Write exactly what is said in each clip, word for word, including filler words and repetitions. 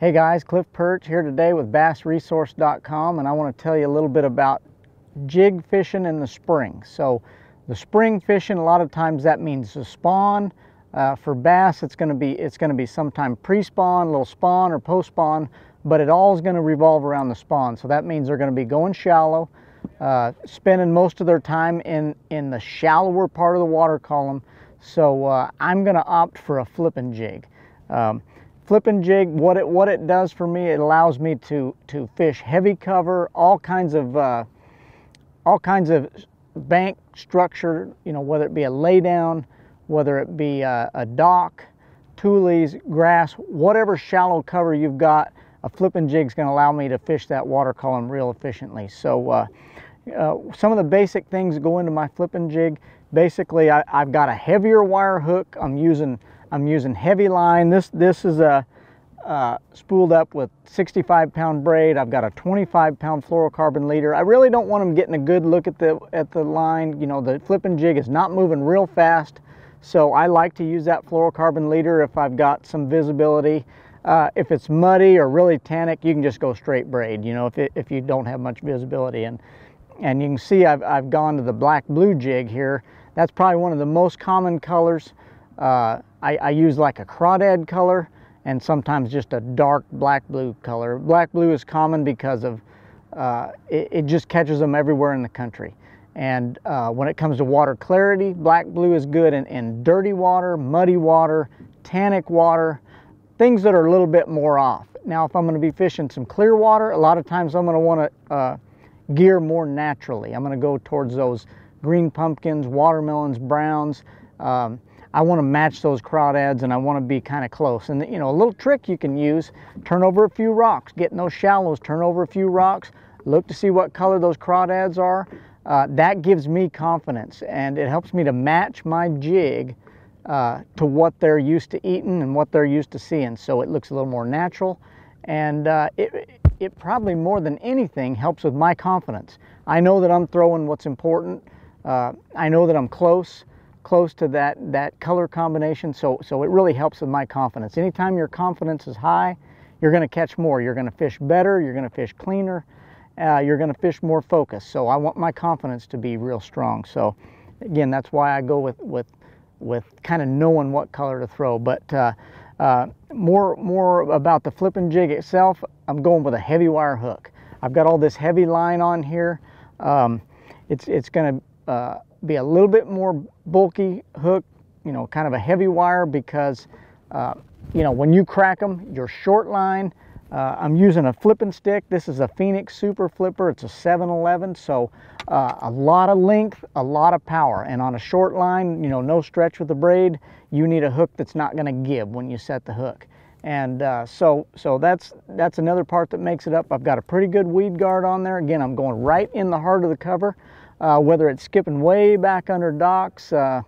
Hey guys, Cliff Pirch here today with bass resource dot com, and I want to tell you a little bit about jig fishing in the spring. So the spring fishing, a lot of times that means the spawn. Uh, for bass, it's going to be it's going to be sometime pre-spawn, little spawn or post-spawn, but it all is going to revolve around the spawn. So that means they're going to be going shallow, uh, spending most of their time in in the shallower part of the water column. So uh, I'm going to opt for a flipping jig. Um, Flipping jig, what it what it does for me, it allows me to to fish heavy cover, all kinds of uh, all kinds of bank structure. You know, whether it be a laydown, whether it be a, a dock, tules, grass, whatever shallow cover you've got, a flipping jig is going to allow me to fish that water column real efficiently. So, uh, uh, some of the basic things that go into my flipping jig. Basically, I, I've got a heavier wire hook. I'm using. I'm using heavy line. This this is a uh, spooled up with sixty-five pound braid. I've got a twenty-five pound fluorocarbon leader. I really don't want them getting a good look at the at the line. You know, the flipping jig is not moving real fast, so I like to use that fluorocarbon leader if I've got some visibility. Uh, if it's muddy or really tannic, you can just go straight braid. You know, if it, if you don't have much visibility, and and you can see I've I've gone to the black blue jig here. That's probably one of the most common colors. Uh, I, I use like a crawdad color and sometimes just a dark black blue color. Black blue is common because of uh, it, it just catches them everywhere in the country. And uh, when it comes to water clarity, black blue is good in, in dirty water, muddy water, tannic water, things that are a little bit more off. Now, if I'm going to be fishing some clear water, a lot of times I'm going to want to uh, gear more naturally. I'm going to go towards those green pumpkins, watermelons, browns. Um, I want to match those crawdads, and I want to be kind of close. And you know, a little trick you can use: turn over a few rocks, get in those shallows, turn over a few rocks, look to see what color those crawdads are. Uh, that gives me confidence, and it helps me to match my jig uh, to what they're used to eating and what they're used to seeing. So it looks a little more natural, and uh, it it probably more than anything helps with my confidence. I know that I'm throwing what's important. Uh, I know that I'm close. close to that that color combination, so so it really helps with my confidence. Anytime your confidence is high, you're going to catch more, you're going to fish better, you're going to fish cleaner, uh, you're going to fish more focused. So I want my confidence to be real strong. So again, that's why I go with with with kind of knowing what color to throw. But uh, uh, more more about the flipping jig itself, I'm going with a heavy wire hook. I've got all this heavy line on here. um, it's it's going to uh, be a little bit more bulky hook, you know, kind of a heavy wire, because uh, you know, when you crack them, your short line. Uh, I'm using a flipping stick. This is a Phoenix Super Flipper. It's a seven eleven, so uh, a lot of length, a lot of power. And on a short line, you know, no stretch with the braid, you need a hook that's not going to give when you set the hook. And uh, so so that's that's another part that makes it up. I've got a pretty good weed guard on there. Again, I'm going right in the heart of the cover. Uh, whether it's skipping way back under docks, uh,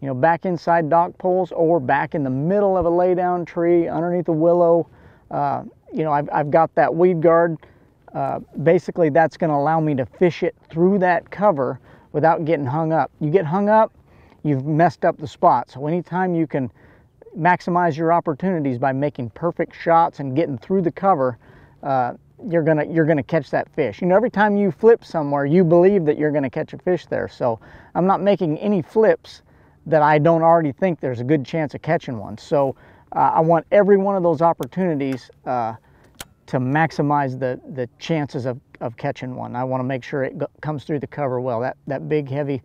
you know, back inside dock poles, or back in the middle of a laydown tree, underneath a willow, uh, you know, I've, I've got that weed guard. Uh, basically, that's going to allow me to fish it through that cover without getting hung up. You get hung up, you've messed up the spot. So anytime you can maximize your opportunities by making perfect shots and getting through the cover, uh, you're gonna you're gonna catch that fish. You know, every time you flip somewhere, you believe that you're gonna catch a fish there. So I'm not making any flips that I don't already think there's a good chance of catching one. So uh, I want every one of those opportunities uh, to maximize the the chances of, of catching one. I want to make sure it go, comes through the cover well. That that big heavy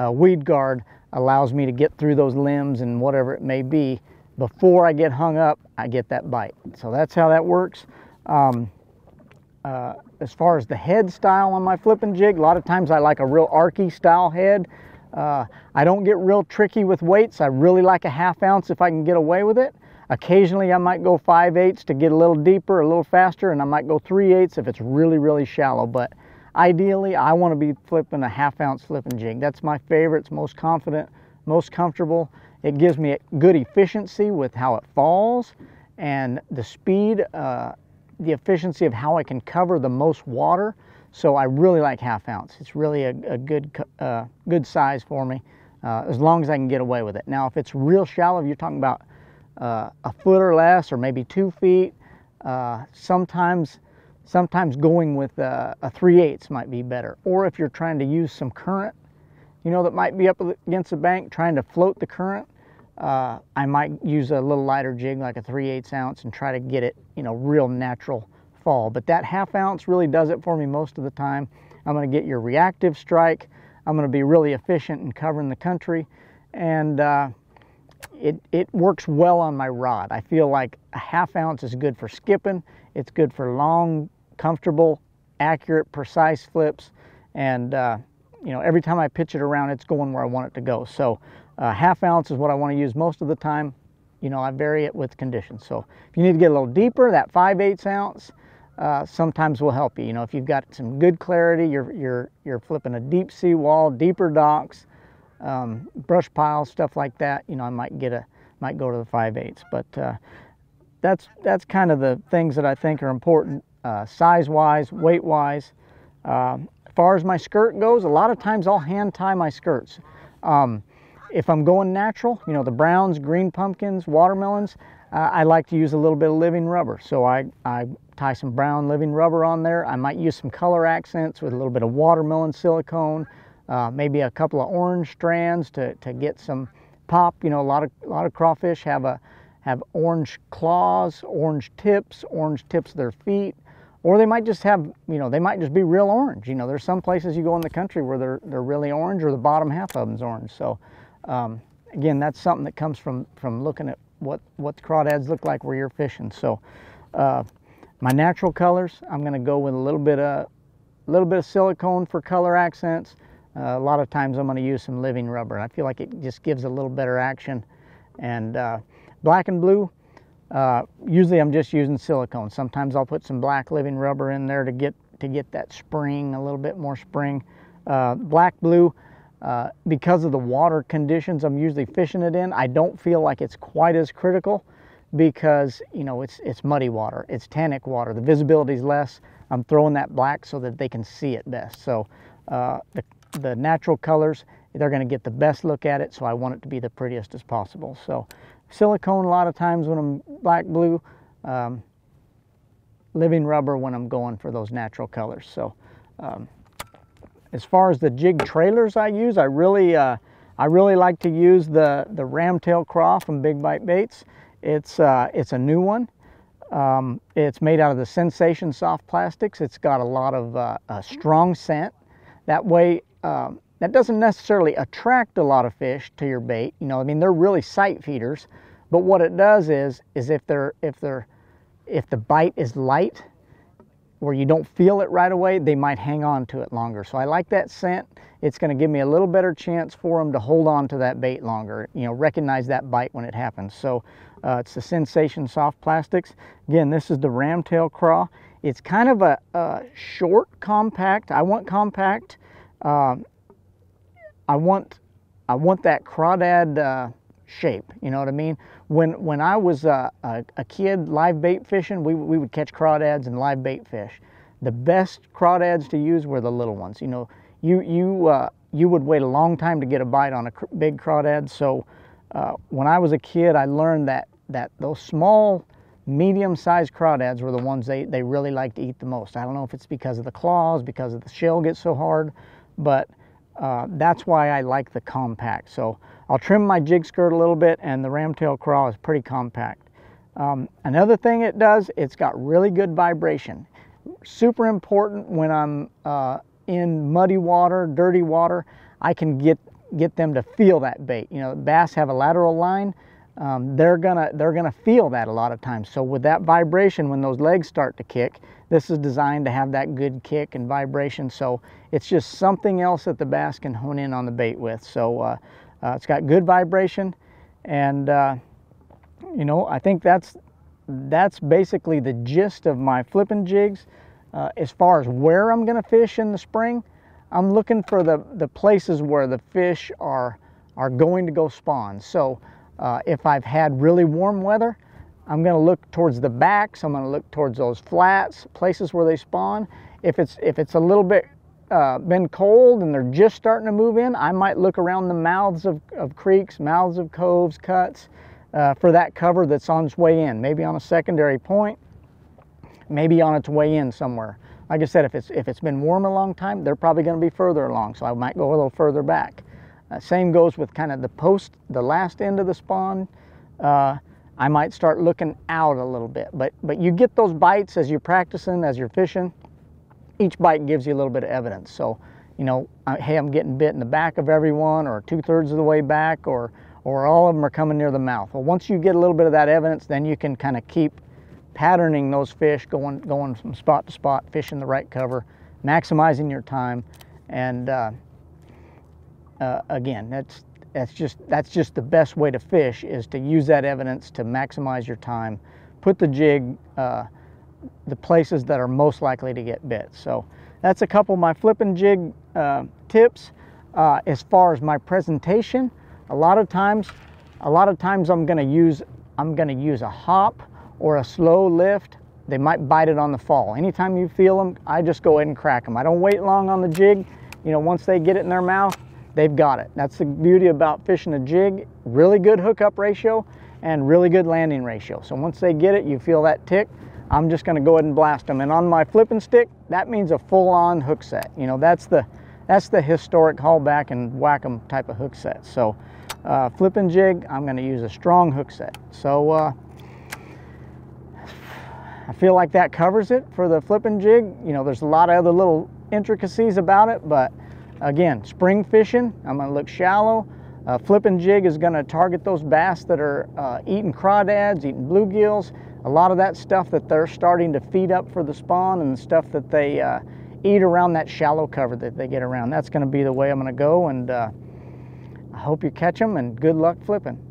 uh, weed guard allows me to get through those limbs and whatever it may be before I get hung up. I get that bite. So that's how that works. Um, Uh, as far as the head style on my flipping jig, a lot of times I like a real arky style head. Uh, I don't get real tricky with weights. I really like a half ounce if I can get away with it. Occasionally I might go five eighths to get a little deeper, a little faster, and I might go three eighths if it's really, really shallow. But ideally, I want to be flipping a half ounce flipping jig. That's my favorite. It's most confident, most comfortable. It gives me a good efficiency with how it falls and the speed. Uh, the efficiency of how I can cover the most water. So I really like half ounce. It's really a, a good uh, good size for me, uh, as long as I can get away with it. Now, if it's real shallow, you're talking about uh, a foot or less, or maybe two feet, Uh, sometimes, sometimes going with a, a three eighths might be better. Or if you're trying to use some current, you know, that might be up against the bank, trying to float the current, uh, I might use a little lighter jig like a three eighths ounce and try to get it, you know, real natural fall. But that half ounce really does it for me most of the time. I'm going to get your reactive strike. I'm going to be really efficient in covering the country. And uh, it, it works well on my rod. I feel like a half ounce is good for skipping. It's good for long, comfortable, accurate, precise flips. And, uh, you know, every time I pitch it around, it's going where I want it to go. So uh, half ounce is what I want to use most of the time. You know, I vary it with conditions. So if you need to get a little deeper, that five eighths ounce uh, sometimes will help you. You know, if you've got some good clarity, you're, you're, you're flipping a deep sea wall, deeper docks, um, brush piles, stuff like that, you know, I might get a, might go to the five eighths. But uh, that's, that's kind of the things that I think are important, uh, size-wise, weight-wise. Uh, as far as my skirt goes, a lot of times I'll hand tie my skirts. Um, If I'm going natural, you know, the browns, green pumpkins, watermelons, uh, I like to use a little bit of living rubber. So I, I tie some brown living rubber on there. I might use some color accents with a little bit of watermelon silicone, uh, maybe a couple of orange strands to, to get some pop. You know, a lot of, a lot of crawfish have, a, have orange claws, orange tips, orange tips of their feet. Or they might just have, you know, they might just be real orange. You know, there's some places you go in the country where they're, they're really orange, or the bottom half of them's orange. So. Um, again, that's something that comes from, from looking at what, what the crawdads look like where you're fishing. So uh, my natural colors, I'm going to go with a little bit of, a little bit of silicone for color accents. Uh, a lot of times I'm going to use some living rubber. I feel like it just gives a little better action. And uh, black and blue, uh, usually I'm just using silicone. Sometimes I'll put some black living rubber in there to get, to get that spring, a little bit more spring. Uh, black, blue. Uh, because of the water conditions I'm usually fishing it in, I don't feel like it's quite as critical because, you know, it's, it's muddy water, it's tannic water, the visibility's less. I'm throwing that black so that they can see it best. So uh, the, the natural colors, they're going to get the best look at it, so I want it to be the prettiest as possible. So silicone a lot of times when I'm black, blue, um, living rubber when I'm going for those natural colors. So. Um, As far as the jig trailers I use, I really, uh, I really like to use the, the Ram-Tail Craw from Big Bite Baits. It's, uh, it's a new one. Um, it's made out of the Sensation soft plastics. It's got a lot of uh, a strong scent. That way, um, that doesn't necessarily attract a lot of fish to your bait. You know, I mean, they're really sight feeders. But what it does is, is if they're, if they're, if the bite is light, where you don't feel it right away, they might hang on to it longer. So I like that scent. It's going to give me a little better chance for them to hold on to that bait longer, you know, recognize that bite when it happens. So uh, it's the Sensation soft plastics. Again, this is the Ram-Tail Craw. It's kind of a, a short compact. I want compact. Um, I want I want that crawdad uh, shape, you know what I mean? When when I was a, a, a kid live bait fishing, we, we would catch crawdads and live bait fish. The best crawdads to use were the little ones. You know, you, you, uh, you would wait a long time to get a bite on a cr big crawdad. So uh, when I was a kid, I learned that, that those small, medium-sized crawdads were the ones they, they really like to eat the most. I don't know if it's because of the claws, because of the shell gets so hard, but uh, that's why I like the compact. So I'll trim my jig skirt a little bit, and the Ram-Tail Craw is pretty compact. Um, another thing it does, it's got really good vibration. Super important when I'm uh, in muddy water, dirty water, I can get, get them to feel that bait. You know, bass have a lateral line. Um, they're gonna, they're gonna feel that a lot of times. So with that vibration, when those legs start to kick, this is designed to have that good kick and vibration. So it's just something else that the bass can hone in on the bait with. So. Uh, Uh, it's got good vibration, and uh, you know, I think that's that's basically the gist of my flipping jigs. Uh, as far as where I'm going to fish in the spring, I'm looking for the the places where the fish are are going to go spawn. So uh, if I've had really warm weather, I'm going to look towards the backs. I'm going to look towards those flats, places where they spawn. If it's if it's a little bit Uh, been cold and they're just starting to move in, I might look around the mouths of, of creeks, mouths of coves, cuts, uh, for that cover that's on its way in, maybe on a secondary point. maybe on its way in somewhere. Like I said, if it's, if it's been warm a long time, they're probably going to be further along, so I might go a little further back. Uh, same goes with kind of the post, the last end of the spawn. Uh, I might start looking out a little bit, but, but you get those bites as you're practicing, as you're fishing. Each bite gives you a little bit of evidence. So, you know, I, hey, I'm getting bit in the back of everyone, or two-thirds of the way back, or, or all of them are coming near the mouth. Well, once you get a little bit of that evidence, then you can kind of keep patterning those fish, going, going from spot to spot, fishing the right cover, maximizing your time. And uh, uh, again, that's, that's, just, that's just the best way to fish, is to use that evidence to maximize your time. Put the jig uh, the places that are most likely to get bit. So that's a couple of my flipping jig uh, tips. Uh, as far as my presentation, a lot of times, a lot of times I'm going to use I'm going to use a hop or a slow lift. They might bite it on the fall. Anytime you feel them, I just go ahead and crack them. I don't wait long on the jig. You know, once they get it in their mouth, they've got it. That's the beauty about fishing a jig. Really good hookup ratio and really good landing ratio. So once they get it, you feel that tick. I'm just going to go ahead and blast them. And on my flipping stick, that means a full-on hook set. You know, that's the that's the historic haulback and whack 'em type of hook set. So uh, flipping jig, I'm going to use a strong hook set. So uh, I feel like that covers it for the flipping jig. You know, there's a lot of other little intricacies about it, but again, spring fishing, I'm going to look shallow. Uh, flipping jig is going to target those bass that are uh, eating crawdads, eating bluegills. A lot of that stuff that they're starting to feed up for the spawn, and the stuff that they uh, eat around that shallow cover that they get around. That's going to be the way I'm going to go, and uh, I hope you catch them, and good luck flipping.